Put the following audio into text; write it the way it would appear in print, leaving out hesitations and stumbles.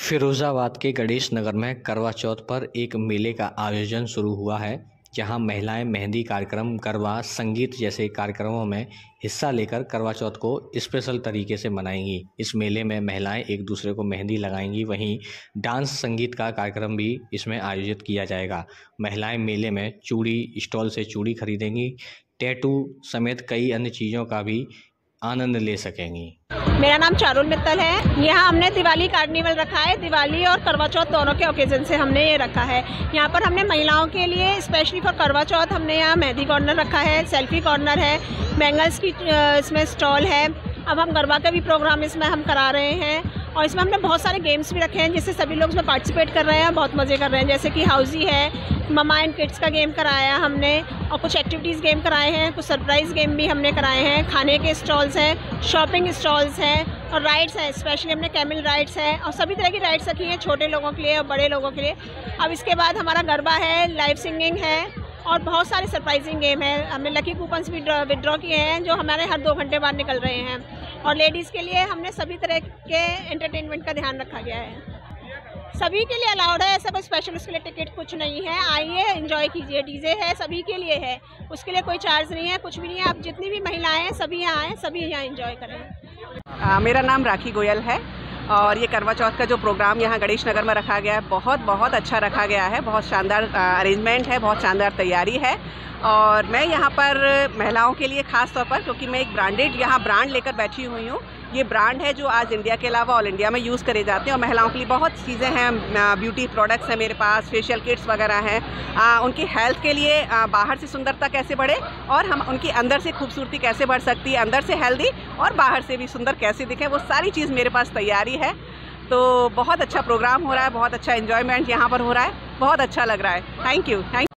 फिरोजाबाद के गणेश नगर में करवा चौथ पर एक मेले का आयोजन शुरू हुआ है, जहां महिलाएं मेहंदी कार्यक्रम, करवा संगीत जैसे कार्यक्रमों में हिस्सा लेकर करवा चौथ को स्पेशल तरीके से मनाएंगी। इस मेले में महिलाएं एक दूसरे को मेहंदी लगाएंगी, वहीं डांस संगीत का कार्यक्रम भी इसमें आयोजित किया जाएगा। महिलाएं मेले में चूड़ी स्टॉल से चूड़ी खरीदेंगी, टैटू समेत कई अन्य चीज़ों का भी आनंद ले सकेंगी। मेरा नाम चारुल मित्तल है। यहाँ हमने दिवाली कार्निवल रखा है। दिवाली और करवा चौथ दोनों के ओकेजन से हमने ये रखा है। यहाँ पर हमने महिलाओं के लिए स्पेशली फॉर करवा चौथ हमने यहाँ मेहंदी कॉर्नर रखा है, सेल्फी कॉर्नर है, बैंगल्स की इसमें स्टॉल है। अब हम गरबा का भी प्रोग्राम इसमें हम करा रहे हैं और इसमें हमने बहुत सारे गेम्स भी रखे हैं, जिससे सभी लोग इसमें पार्टिसिपेट कर रहे हैं, बहुत मज़े कर रहे हैं। जैसे कि हाउजी है, ममा एंड किड्स का गेम कराया हमने और कुछ एक्टिविटीज़ गेम कराए हैं, कुछ सरप्राइज़ गेम भी हमने कराए हैं। खाने के स्टॉल्स हैं, शॉपिंग स्टॉल्स हैं और राइड्स हैं। स्पेशली हमने कैमल राइड्स हैं और सभी तरह की राइड्स रखी हैं, छोटे लोगों के लिए और बड़े लोगों के लिए। अब इसके बाद हमारा गरबा है, लाइव सिंगिंग है और बहुत सारे सरप्राइजिंग गेम है। हमने लकी कूपन्स भी विड्रॉ किए हैं, जो हमारे हर 2 घंटे बाद निकल रहे हैं। और लेडीज़ के लिए हमने सभी तरह के एंटरटेनमेंट का ध्यान रखा गया है। सभी के लिए अलाउड है, ऐसा कोई स्पेशल उसके लिए टिकट कुछ नहीं है। आइए, एंजॉय कीजिए। डीजे है, सभी के लिए है, उसके लिए कोई चार्ज नहीं है, कुछ भी नहीं है। आप जितनी भी महिलाएं हैं सभी यहाँ आएँ, सभी यहाँ एंजॉय करें। मेरा नाम राखी गोयल है और ये करवा चौथ का जो प्रोग्राम यहाँ गणेश नगर में रखा गया है, बहुत अच्छा रखा गया है। बहुत शानदार अरेंजमेंट है, बहुत शानदार तैयारी है। और मैं यहाँ पर महिलाओं के लिए ख़ास तौर पर, क्योंकि मैं एक ब्रांडेड यहाँ ब्रांड लेकर बैठी हुई हूँ। ये ब्रांड है जो आज इंडिया के अलावा ऑल इंडिया में यूज़ करे जाते हैं और महिलाओं के लिए बहुत चीज़ें हैं। ब्यूटी प्रोडक्ट्स हैं मेरे पास, फेशियल किट्स वगैरह हैं। उनकी हेल्थ के लिए बाहर से सुंदरता कैसे बढ़े और हम उनकी अंदर से खूबसूरती कैसे बढ़ सकती है, अंदर से हेल्दी और बाहर से भी सुंदर कैसे दिखें, वो सारी चीज़ मेरे पास तैयारी है। तो बहुत अच्छा प्रोग्राम हो रहा है, बहुत अच्छा एंजॉयमेंट यहाँ पर हो रहा है, बहुत अच्छा लग रहा है। Thank you.